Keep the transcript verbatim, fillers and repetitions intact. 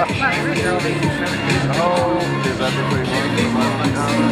Oh, is that the way you want to do it?